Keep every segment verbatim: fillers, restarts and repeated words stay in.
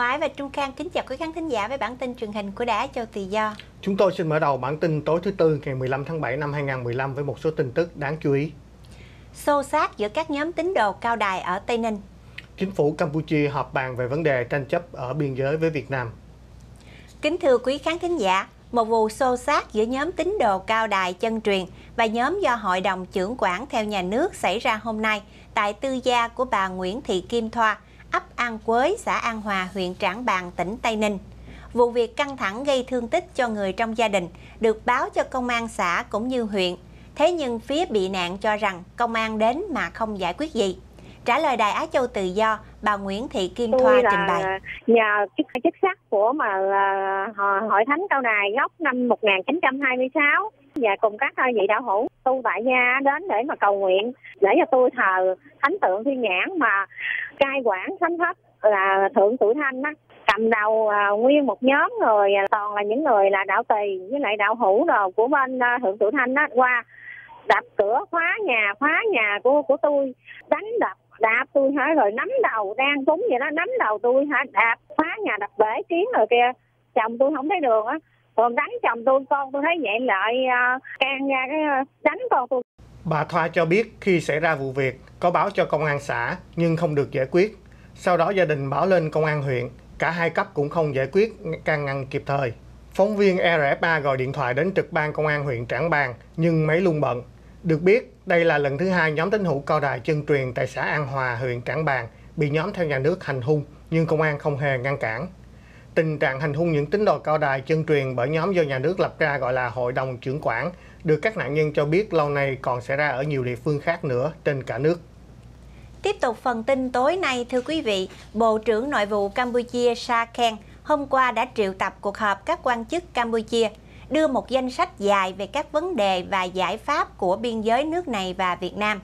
Hòa Ái và Trung Khang kính chào quý khán thính giả với bản tin truyền hình của Đài Châu Tự Do. Chúng tôi xin mở đầu bản tin tối thứ Tư ngày mười lăm tháng bảy năm hai nghìn không trăm mười lăm với một số tin tức đáng chú ý. Xô xát giữa các nhóm tín đồ Cao Đài ở Tây Ninh. Chính phủ Campuchia họp bàn về vấn đề tranh chấp ở biên giới với Việt Nam. Kính thưa quý khán thính giả, một vụ xô xát giữa nhóm tín đồ Cao Đài chân truyền và nhóm do Hội đồng trưởng quản theo nhà nước xảy ra hôm nay tại tư gia của bà Nguyễn Thị Kim Thoa, ấp An Quới, xã An Hòa, huyện Trảng Bàng, tỉnh Tây Ninh. Vụ việc căng thẳng gây thương tích cho người trong gia đình được báo cho công an xã cũng như huyện. Thế nhưng phía bị nạn cho rằng công an đến mà không giải quyết gì. Trả lời Đài Á Châu Tự Do, bà Nguyễn Thị Kim Thoa trình bày. Nhờ chức, chức sắc của mà Hội Thánh Cao Đài gốc năm một nghìn chín trăm hai mươi sáu và cùng các vị đạo hữu tu tại gia đến để mà cầu nguyện để cho tôi thờ thánh tượng Thiên Nhãn mà cai quản thánh thất là Thượng Tự Thanh đó, cầm đầu nguyên một nhóm người toàn là những người là đạo tỳ với lại đạo hữu đồ của bên Thượng Tự Thanh đó qua đập cửa khóa nhà khóa nhà của của tôi, đánh đập đạp tôi hả, rồi nắm đầu đang cúng vậy đó, nắm đầu tôi hả, đạp phá nhà đập bể kiến rồi kia, chồng tôi không thấy đường á, còn đánh chồng tôi, con tôi thấy vậy lại uh, can ra cái uh, đánh con tôi. Bà Thoa cho biết khi xảy ra vụ việc có báo cho công an xã nhưng không được giải quyết. Sau đó gia đình báo lên công an huyện, cả hai cấp cũng không giải quyết can ngăn kịp thời. Phóng viên R F A gọi điện thoại đến trực ban công an huyện Trảng Bàng nhưng máy luôn bận. Được biết, đây là lần thứ hai nhóm tín hữu Cao Đài chân truyền tại xã An Hòa, huyện Trảng Bàng bị nhóm theo nhà nước hành hung nhưng công an không hề ngăn cản. Tình trạng hành hung những tín đồ Cao Đài chân truyền bởi nhóm do nhà nước lập ra gọi là Hội đồng trưởng quản được các nạn nhân cho biết lâu nay còn xảy ra ở nhiều địa phương khác nữa trên cả nước. Tiếp tục phần tin tối nay, thưa quý vị, Bộ trưởng Nội vụ Campuchia Sar Kheng hôm qua đã triệu tập cuộc họp các quan chức Campuchia, đưa một danh sách dài về các vấn đề và giải pháp của biên giới nước này và Việt Nam.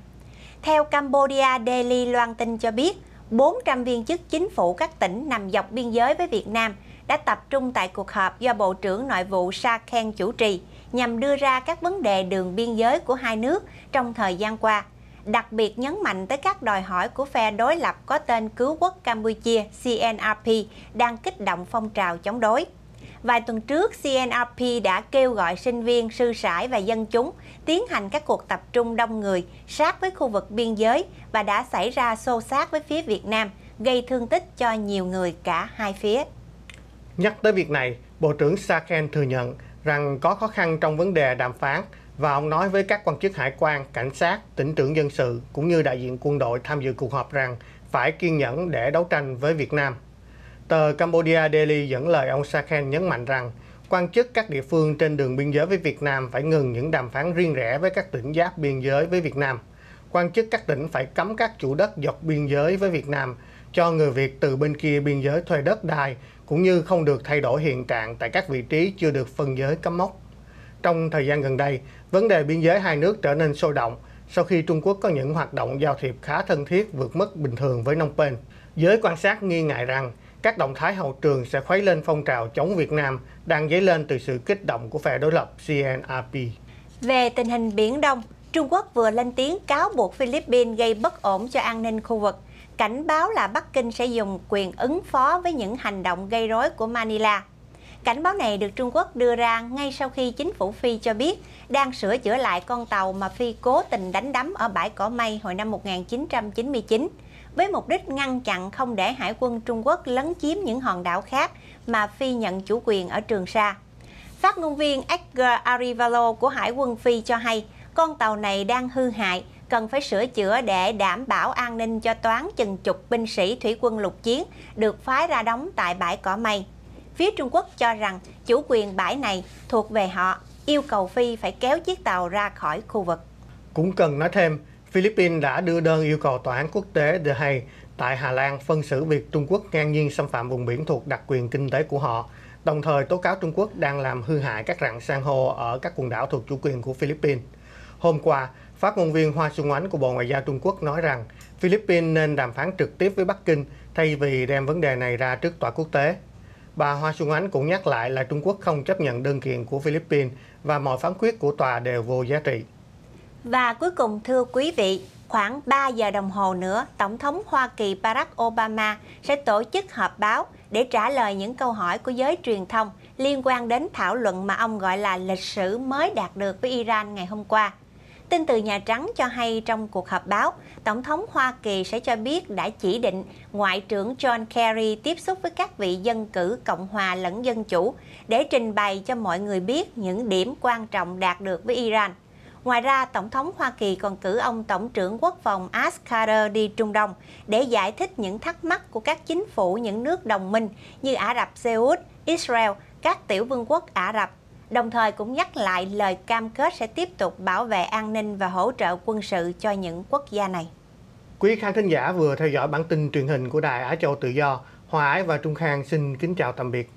Theo Cambodia Daily loan tin cho biết, bốn trăm viên chức chính phủ các tỉnh nằm dọc biên giới với Việt Nam đã tập trung tại cuộc họp do Bộ trưởng Nội vụ Sar Kheng chủ trì nhằm đưa ra các vấn đề đường biên giới của hai nước trong thời gian qua, đặc biệt nhấn mạnh tới các đòi hỏi của phe đối lập có tên Cứu quốc Campuchia C N R P đang kích động phong trào chống đối. Vài tuần trước, C N R P đã kêu gọi sinh viên, sư sãi và dân chúng tiến hành các cuộc tập trung đông người sát với khu vực biên giới và đã xảy ra xô xát với phía Việt Nam, gây thương tích cho nhiều người cả hai phía. Nhắc tới việc này, Bộ trưởng Sar Kheng thừa nhận rằng có khó khăn trong vấn đề đàm phán và ông nói với các quan chức hải quan, cảnh sát, tỉnh trưởng dân sự cũng như đại diện quân đội tham dự cuộc họp rằng phải kiên nhẫn để đấu tranh với Việt Nam. Tờ Cambodia Daily dẫn lời ông Sar Kheng nhấn mạnh rằng quan chức các địa phương trên đường biên giới với Việt Nam phải ngừng những đàm phán riêng rẽ với các tỉnh giáp biên giới với Việt Nam. Quan chức các tỉnh phải cấm các chủ đất dọc biên giới với Việt Nam cho người Việt từ bên kia biên giới thuê đất đai, cũng như không được thay đổi hiện trạng tại các vị trí chưa được phân giới cắm mốc. Trong thời gian gần đây, vấn đề biên giới hai nước trở nên sôi động sau khi Trung Quốc có những hoạt động giao thiệp khá thân thiết vượt mức bình thường với Phnom Penh. Giới quan sát nghi ngại rằng các động thái hậu trường sẽ khuấy lên phong trào chống Việt Nam đang dấy lên từ sự kích động của phe đối lập C N R P. Về tình hình Biển Đông, Trung Quốc vừa lên tiếng cáo buộc Philippines gây bất ổn cho an ninh khu vực, cảnh báo là Bắc Kinh sẽ dùng quyền ứng phó với những hành động gây rối của Manila. Cảnh báo này được Trung Quốc đưa ra ngay sau khi chính phủ Phi cho biết đang sửa chữa lại con tàu mà Phi cố tình đánh đắm ở bãi Cỏ Mây hồi năm một nghìn chín trăm chín mươi chín. Với mục đích ngăn chặn không để Hải quân Trung Quốc lấn chiếm những hòn đảo khác mà Phi nhận chủ quyền ở Trường Sa. Phát ngôn viên Edgar Arivalo của Hải quân Phi cho hay con tàu này đang hư hại, cần phải sửa chữa để đảm bảo an ninh cho toán chừng chục binh sĩ thủy quân lục chiến được phái ra đóng tại bãi Cỏ Mây. Phía Trung Quốc cho rằng chủ quyền bãi này thuộc về họ, yêu cầu Phi phải kéo chiếc tàu ra khỏi khu vực. Cũng cần nói thêm, Philippines đã đưa đơn yêu cầu Tòa án quốc tế The Hague tại Hà Lan phân xử việc Trung Quốc ngang nhiên xâm phạm vùng biển thuộc đặc quyền kinh tế của họ, đồng thời tố cáo Trung Quốc đang làm hư hại các rạn san hô ở các quần đảo thuộc chủ quyền của Philippines. Hôm qua, phát ngôn viên Hoa Xuân Ánh của Bộ Ngoại giao Trung Quốc nói rằng Philippines nên đàm phán trực tiếp với Bắc Kinh thay vì đem vấn đề này ra trước tòa quốc tế. Bà Hoa Xuân Ánh cũng nhắc lại là Trung Quốc không chấp nhận đơn kiện của Philippines và mọi phán quyết của tòa đều vô giá trị. Và cuối cùng thưa quý vị, khoảng ba giờ đồng hồ nữa, Tổng thống Hoa Kỳ Barack Obama sẽ tổ chức họp báo để trả lời những câu hỏi của giới truyền thông liên quan đến thảo luận mà ông gọi là lịch sử mới đạt được với Iran ngày hôm qua. Tin từ Nhà Trắng cho hay trong cuộc họp báo, Tổng thống Hoa Kỳ sẽ cho biết đã chỉ định Ngoại trưởng John Kerry tiếp xúc với các vị dân cử Cộng hòa lẫn Dân chủ để trình bày cho mọi người biết những điểm quan trọng đạt được với Iran. Ngoài ra, Tổng thống Hoa Kỳ còn cử ông Tổng trưởng Quốc phòng Ash Carter đi Trung Đông để giải thích những thắc mắc của các chính phủ những nước đồng minh như Ả Rập Xê Út, Israel, các tiểu vương quốc Ả Rập, đồng thời cũng nhắc lại lời cam kết sẽ tiếp tục bảo vệ an ninh và hỗ trợ quân sự cho những quốc gia này. Quý khán thính giả vừa theo dõi bản tin truyền hình của Đài Á Châu Tự Do. Hòa Ái và Trung Khang xin kính chào tạm biệt.